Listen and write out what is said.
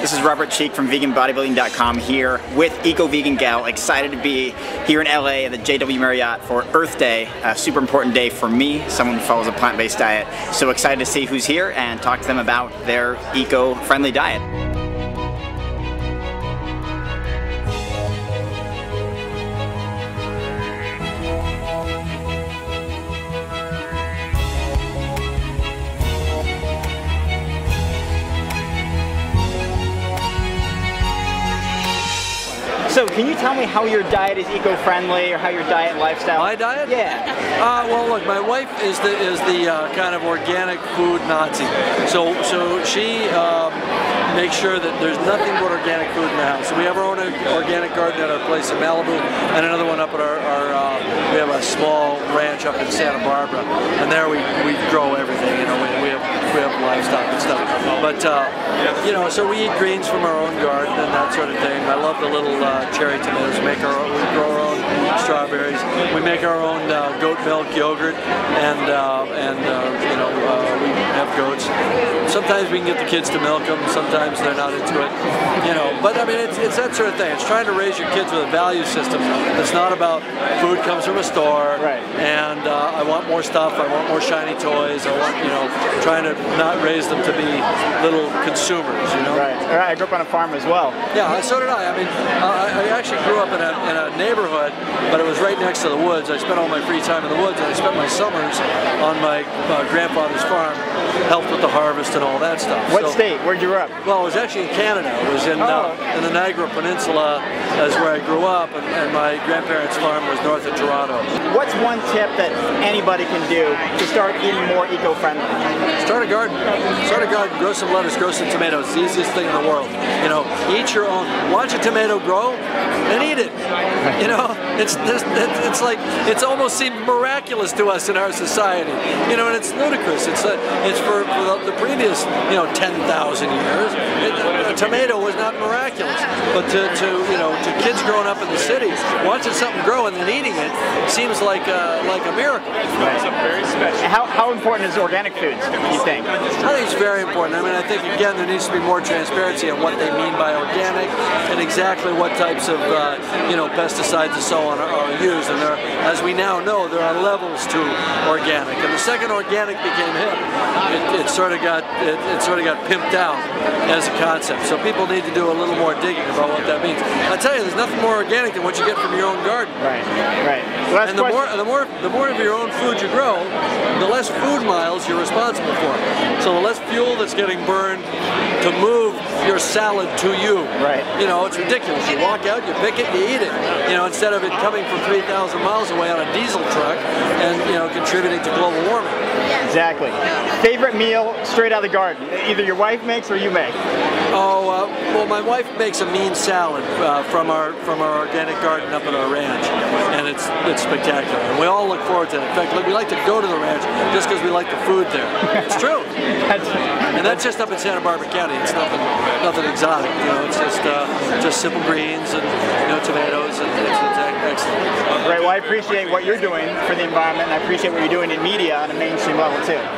This is Robert Cheeke from veganbodybuilding.com here with Eco Vegan Gal. Excited to be here in LA at the JW Marriott for Earth Day, a super important day for me, someone who follows a plant-based diet. So excited to see who's here and talk to them about their eco-friendly diet. So can you tell me how your diet is eco-friendly, or how your diet lifestyle? My diet? Yeah. Well, look, my wife is the kind of organic food Nazi. So she makes sure that there's nothing but organic food in the house. So we have our own organic garden at our place in Malibu, and another one up at we have a small ranch up in Santa Barbara, and there we grow everything. You know, we have livestock and stuff. But you know, so we eat greens from our own garden and that sort of thing. I love the little cherry tomatoes. We make our own, we grow our own strawberries. We make our own goat milk yogurt, and you know, we have goats. Sometimes we can get the kids to milk them. Sometimes they're not into it, you know. But I mean, it's that sort of thing. It's trying to raise your kids with a value system that's not about food comes from a store, right, and I want more stuff. I want more shiny toys. I want, you know, trying to not raise them to be little consumers, you know? Right. All right. I grew up on a farm as well. Yeah, so did I. I mean, I actually grew up in a neighborhood, but it was right next to the woods. I spent all my free time in the woods, and I spent my summers on my grandfather's farm, helped with the harvest and all that stuff. What state? Where'd you grow up? Well, it was actually in Canada. It was in the Niagara Peninsula. That's where I grew up, and my grandparents' farm was north of Toronto. What's one tip that anybody can do to start eating more eco-friendly? Start a garden. Start a garden. Grow some lettuce. Grow some tomatoes. It's the easiest thing in the world. You know, eat your own. Watch a tomato grow and eat it. You know, it's like, it's almost seemed miraculous to us in our society. You know, and it's ludicrous. It's for the previous, you know, 10,000 years. A tomato was not miraculous, but to kids growing up in the city, watching something grow and then eating it seems like a miracle. Right. Very special. How important is organic foods, you think? I think it's very important. I mean, I think again there needs to be more transparency on what they mean by organic and exactly what types of you know, pesticides and so on are used. And as we now know, there are levels to organic. And the second organic became hip, it sort of got pimped out as a concept. So people need to do a little more digging about what that means. I tell you, there's nothing more organic than what you get from your own garden. Right, right. Last and the more of your own food you grow, the less food miles you're responsible for. So the less fuel that's getting burned to move your salad to you. Right. You know, it's ridiculous. You walk out, you pick it, you eat it. You know, instead of it coming from 3,000 miles away on a diesel truck and, you know, contributing to global warming. Exactly. Favorite meal straight out of the garden? Either your wife makes or you make? Oh, well, my wife makes a mean salad from our organic garden up at our ranch, and it's spectacular. And we all look forward to it. In fact, we like to go to the ranch just because we like the food there. It's true. And that's just up in Santa Barbara County. It's nothing exotic. You know, it's just simple greens and, you know, tomatoes, and it's excellent. Right. Well, I appreciate what you're doing for the environment, and I appreciate what you're doing in media on a mainstream level too.